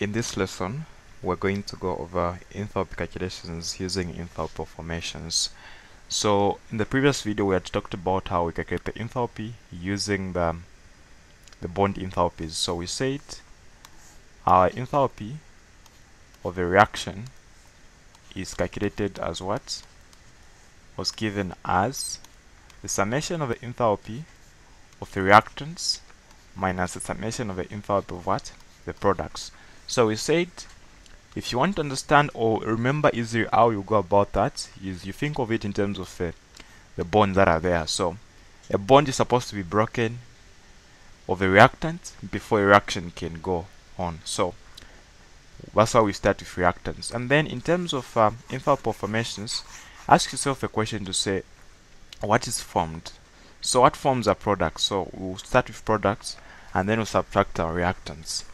In this lesson, we're going to go over enthalpy calculations using enthalpy formations. So in the previous video, we had talked about how we calculate the enthalpy using the bond enthalpies. So we said our enthalpy of a reaction is calculated as what? Was given as the summation of the enthalpy of the reactants minus the summation of the enthalpy of what? The products. So we said, if you want to understand or remember easily how you go about that, is you think of it in terms of the bonds that are there. So a bond is supposed to be broken of a reactant before a reaction can go on. So that's how we start with reactants. And then in terms of enthalpy formations, ask yourself a question to say, what is formed? So what forms are products? So we'll start with products and then we'll subtract our reactants.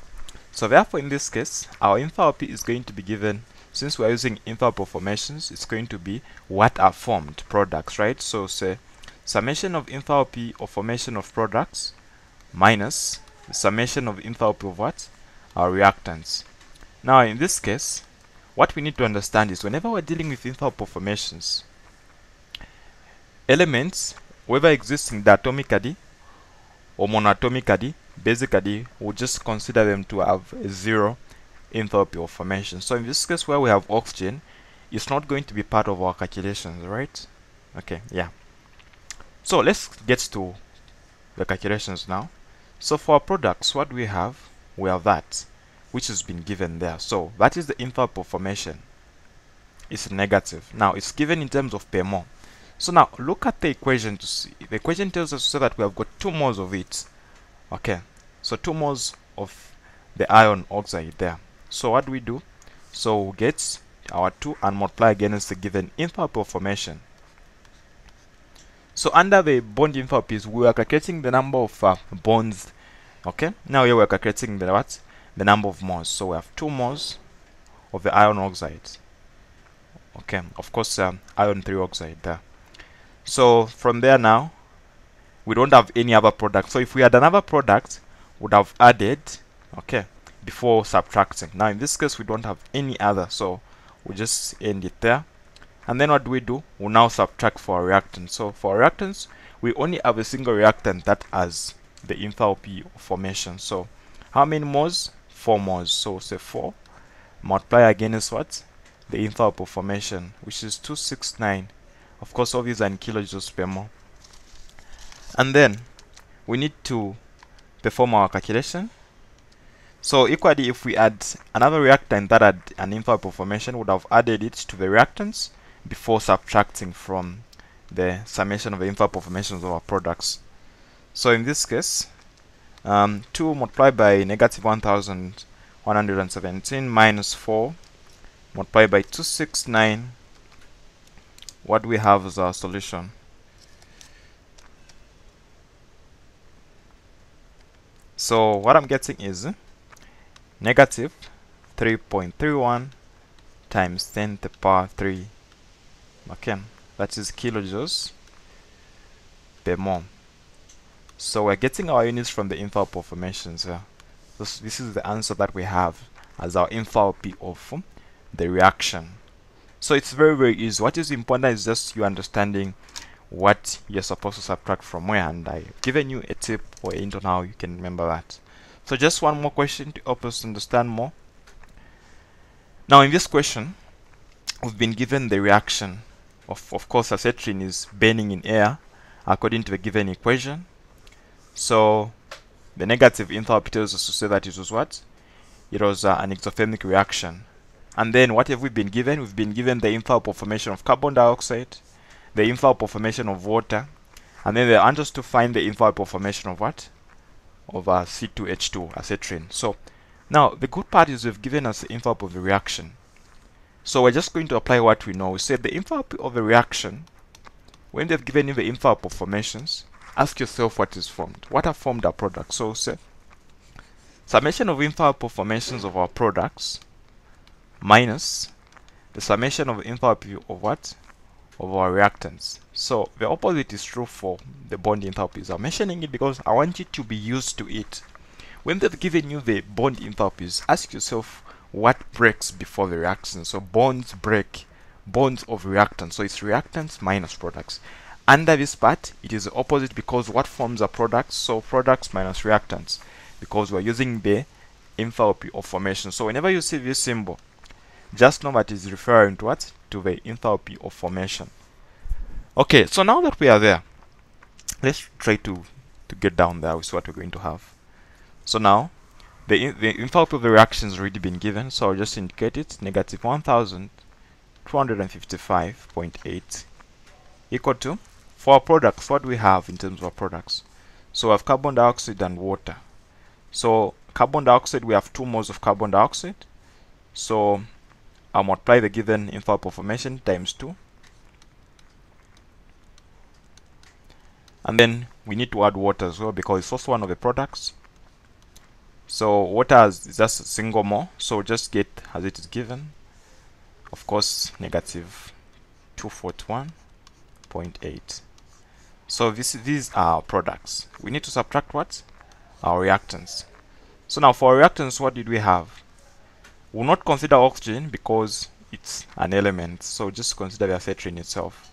So therefore, in this case, our enthalpy is going to be given, since we're using enthalpy formations, it's going to be what are formed, products, right? So say summation of enthalpy of formation of products minus the summation of enthalpy of what? Our reactants. Now in this case, what we need to understand is whenever we're dealing with enthalpy formations, elements, whether existing diatomically or monoatomically, basically we'll just consider them to have a zero enthalpy of formation. So in this case, where we have oxygen, it's not going to be part of our calculations, right? Okay, yeah. So let's get to the calculations now. So for our products, what we have? We have that which has been given there. So that is the enthalpy of formation. It's negative. Now it's given in terms of per mole. So now look at the equation to see. The equation tells us to say that we have got 2 moles of it. Okay, so 2 moles of the iron oxide there. So what do we do? So we get our 2 and multiply against the given enthalpy of formation. So under the bond enthalpies, we are calculating the number of bonds. Okay, now here we are calculating the what? The number of moles. So we have 2 moles of the iron oxide. Okay, of course, iron 3 oxide there. So from there now, we don't have any other product. So if we had another product, we would have added, okay, before subtracting. Now in this case, we don't have any other, so we just end it there. And then what do? We'll now subtract for our reactants. So for our reactants, we only have a single reactant that has the enthalpy of formation. So how many moles? 4 moles. So say 4 multiply against what? The enthalpy of formation, which is 269. Of course, all these are in kilojoules per mole. And then we need to perform our calculation. So equally, if we add another reactant that had an enthalpy of formation, would have added it to the reactants before subtracting from the summation of the enthalpy of formations of our products. So in this case, 2 multiplied by negative 1117 minus 4 multiplied by 269. What we have is our solution. So what I'm getting is negative 3.31 times 10 to the power 3. Okay, that is kilojoules per mole. So we're getting our units from the enthalpy of formations here. This is the answer that we have as our enthalpy of the reaction. So it's very, very easy. What is important is just you understanding what you're supposed to subtract from where, and I've given you a tip or a hint on how you can remember that. So just one more question to help us understand more. Now in this question, we've been given the reaction of course, acetylene is burning in air according to the given equation. So the negative enthalpy tells us to say that it was what? It was an exothermic reaction. And then what have we been given? We've been given the enthalpy of formation of carbon dioxide, the enthalpy of formation of water, and then they want us to find the enthalpy of formation of what? Of C2H2 acetylene. So now the good part is they've given us the enthalpy of the reaction. So we're just going to apply what we know. We said the enthalpy of the reaction, when they've given you the enthalpy of formations, ask yourself what is formed. What are formed our products? So say summation of enthalpy of formations of our products minus the summation of enthalpy of what? Of our reactants. So the opposite is true for the bond enthalpies. I'm mentioning it because I want you to be used to it. When they've given you the bond enthalpies, ask yourself what breaks before the reaction. So bonds break, bonds of reactants. So it's reactants minus products. Under this part, it is the opposite because what forms are products. So products minus reactants, because we're using the enthalpy of formation. So whenever you see this symbol, just know that is referring to what? To the enthalpy of formation. Okay, so now that we are there, let's try to get down there with what we're going to have. So now, the enthalpy of the reaction has already been given, so I'll just indicate it. Negative 1255.8 equal to, for our products, what do we have in terms of our products? So we have carbon dioxide and water. So carbon dioxide, we have 2 moles of carbon dioxide. So I'll multiply the given enthalpy of formation times 2. And then we need to add water as well because it's also one of the products. So water is just a single mole. So just get as it is given. Of course, negative 241.8. So these are our products. We need to subtract what? Our reactants. So now for reactants, what did we have? We'll not consider oxygen because it's an element, so just consider the acetylene itself.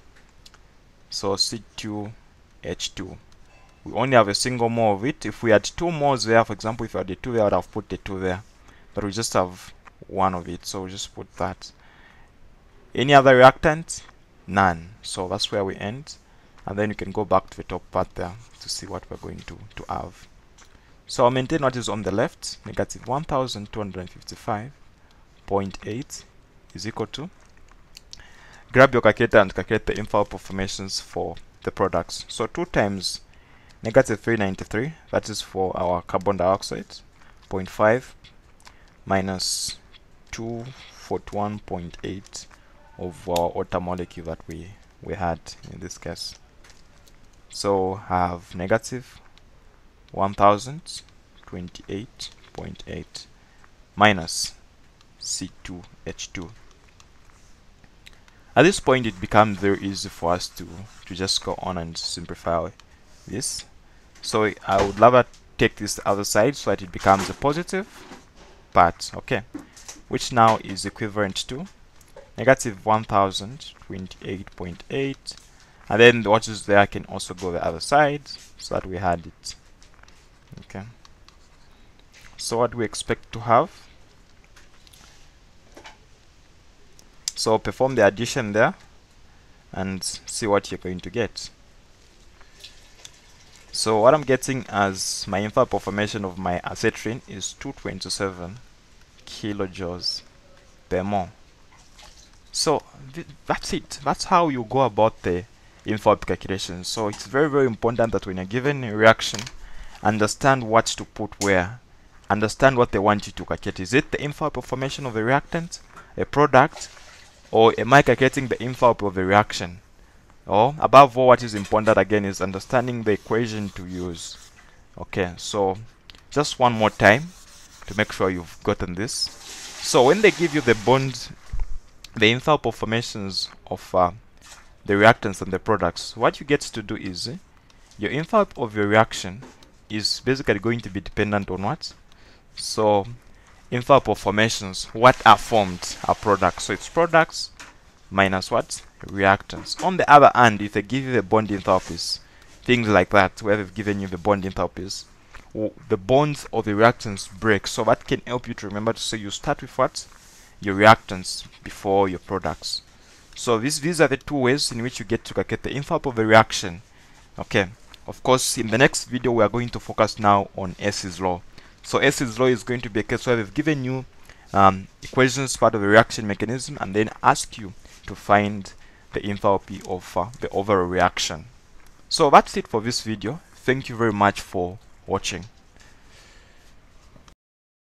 So C2H2, we only have a single mole of it. If we had 2 moles there, for example, if I had the 2 there, I would have put the 2 there, but we just have 1 of it, so we'll just put that. Any other reactant? None. So that's where we end, and then you can go back to the top part there to see what we're going to have. So I'll maintain what is on the left. Negative 1255.8 is equal to, grab your calculator and calculate the enthalpy of formations for the products. So 2 times negative 393, that is for our carbon dioxide, 0.5 minus 241.8 of our water molecule that we had in this case. So have negative 1028.8 minus C2H2. At this point it becomes very easy for us to just go on and simplify this. So I would rather take this other side so that it becomes a positive part, okay, which now is equivalent to negative 1028.8, and then what is there can also go the other side so that we had it. Okay, so what do we expect to have? So perform the addition there and see what you're going to get. So what I'm getting as my enthalpy formation of my acetylene is 227 kilojoules per mole. So that's it. That's how you go about the enthalpy calculation. So it's very, very important that when you're given a reaction, understand what to put where. Understand what they want you to calculate. Is it the enthalpy formation of the reactant, a product, or am I calculating the enthalpy of the reaction? Or above all, what is important again is understanding the equation to use. Okay, so just one more time to make sure you've gotten this. So when they give you the bond, the enthalpy formations of the reactants and the products, what you get to do is your enthalpy of your reaction is basically going to be dependent on what? So enthalpy formations, what are formed are products. So it's products minus what? Reactants. On the other hand, if they give you the bond enthalpies, things like that, where they've given you the bond enthalpies, the bonds of the reactants break. So that can help you to remember to say you start with what? Your reactants before your products. So these are the 2 ways in which you get to calculate the enthalpy of the reaction. Okay. Of course, in the next video, we are going to focus now on Hess's law. So Hess's law is going to be a case where they've given you equations, part of the reaction mechanism, and then ask you to find the enthalpy of the overall reaction. So that's it for this video. Thank you very much for watching.